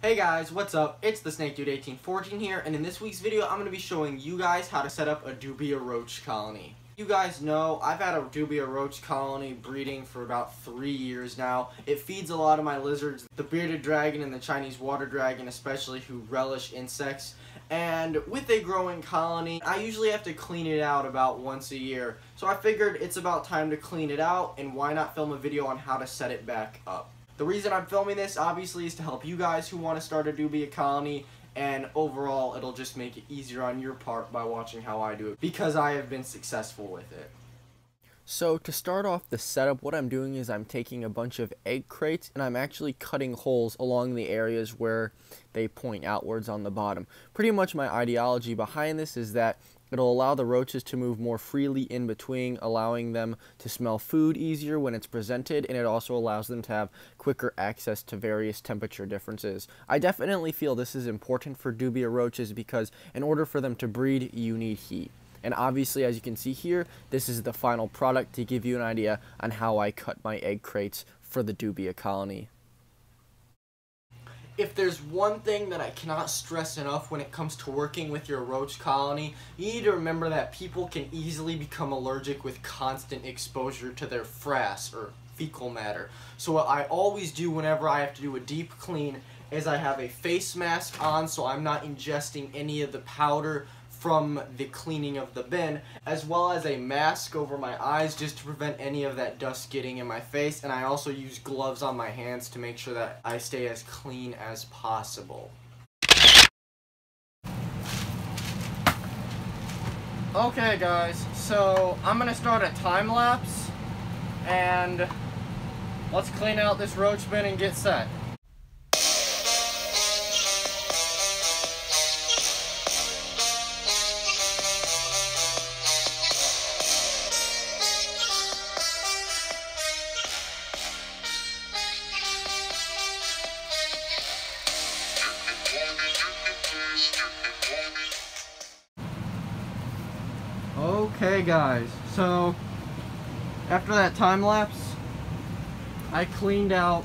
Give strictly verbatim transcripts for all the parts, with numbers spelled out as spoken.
Hey guys, what's up? It's the Snake Dude eighteen fourteen here, and in this week's video I'm going to be showing you guys how to set up a dubia roach colony. You guys know I've had a dubia roach colony breeding for about three years now. It feeds a lot of my lizards, the bearded dragon and the Chinese water dragon especially, who relish insects. And with a growing colony, I usually have to clean it out about once a year. So I figured it's about time to clean it out, and why not film a video on how to set it back up. The reason I'm filming this, obviously, is to help you guys who want to start a dubia colony, and overall, it'll just make it easier on your part by watching how I do it, because I have been successful with it. So, to start off the setup, what I'm doing is I'm taking a bunch of egg crates, and I'm actually cutting holes along the areas where they point outwards on the bottom. Pretty much my ideology behind this is that it'll allow the roaches to move more freely in between, allowing them to smell food easier when it's presented, and it also allows them to have quicker access to various temperature differences. I definitely feel this is important for dubia roaches because in order for them to breed, you need heat. And obviously, as you can see here, this is the final product to give you an idea on how I cut my egg crates for the dubia colony. If there's one thing that I cannot stress enough when it comes to working with your roach colony, you need to remember that people can easily become allergic with constant exposure to their frass, or fecal matter. So what I always do whenever I have to do a deep clean is I have a face mask on, so I'm not ingesting any of the powder from the cleaning of the bin, as well as a mask over my eyes just to prevent any of that dust getting in my face, and I also use gloves on my hands to make sure that I stay as clean as possible. Okay guys, so I'm gonna start a time lapse, and let's clean out this roach bin and get set. Okay guys, so after that time lapse, I cleaned out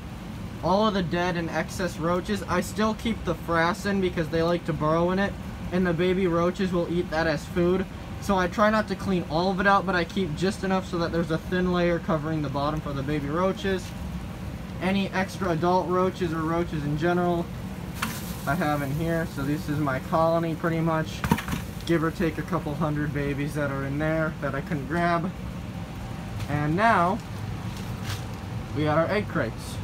all of the dead and excess roaches. I still keep the frass in because they like to burrow in it, and the baby roaches will eat that as food. So I try not to clean all of it out, but I keep just enough so that there's a thin layer covering the bottom for the baby roaches. Any extra adult roaches or roaches in general, I have in here. So this is my colony pretty much. Give or take a couple hundred babies that are in there that I couldn't grab. And now, we got our egg crates.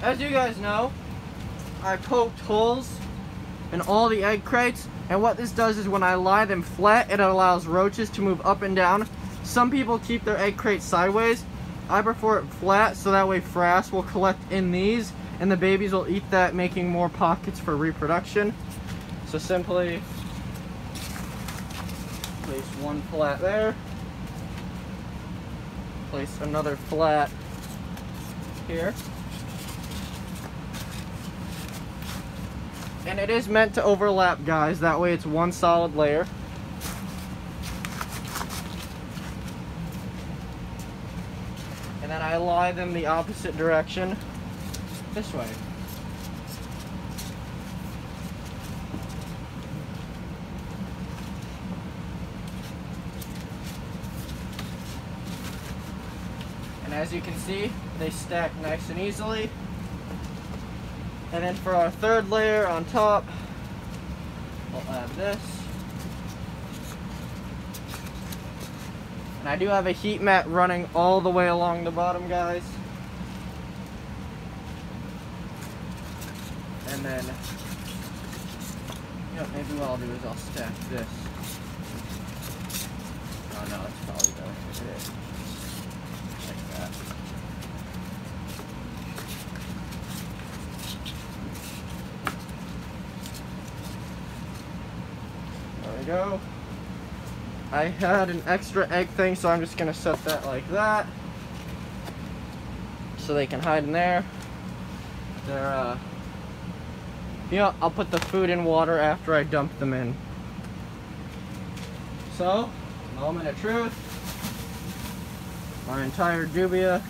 As you guys know, I poked holes in all the egg crates, and what this does is when I lie them flat, it allows roaches to move up and down. Some people keep their egg crates sideways. I prefer it flat, so that way frass will collect in these, and the babies will eat that, making more pockets for reproduction. So simply, place one flat there, place another flat here, and it is meant to overlap, guys, that way it's one solid layer. And then I lie them the opposite direction this way. As you can see, they stack nice and easily. And then for our third layer on top, we'll add this. And I do have a heat mat running all the way along the bottom, guys. And then, you know, maybe what I'll do is I'll stack this. Oh no, that's probably better for it. There we go. I had an extra egg thing, so I'm just gonna set that like that so they can hide in there. They're, uh, you know, I'll put the food in water after I dump them in. So, moment of truth. My entire dubia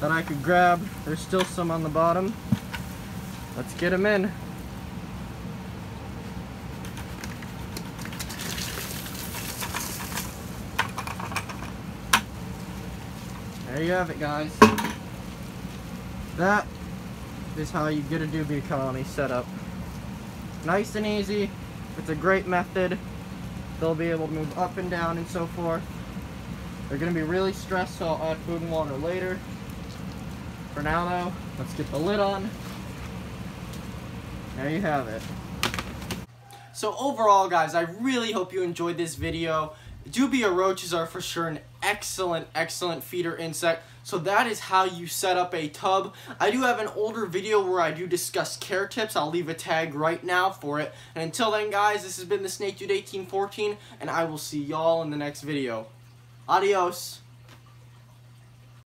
that I could grab. There's still some on the bottom. Let's get him in. There you have it, guys. That is how you get a dubia colony set up. Nice and easy. It's a great method. They'll be able to move up and down and so forth. They're going to be really stressed, so I'll add food and water later. For now, though, let's get the lid on. There you have it. So overall, guys, I really hope you enjoyed this video. Dubia roaches are for sure an excellent, excellent feeder insect. So that is how you set up a tub. I do have an older video where I do discuss care tips. I'll leave a tag right now for it. And until then, guys, this has been the Snake Dude eighteen fourteen, and I will see y'all in the next video. Adios.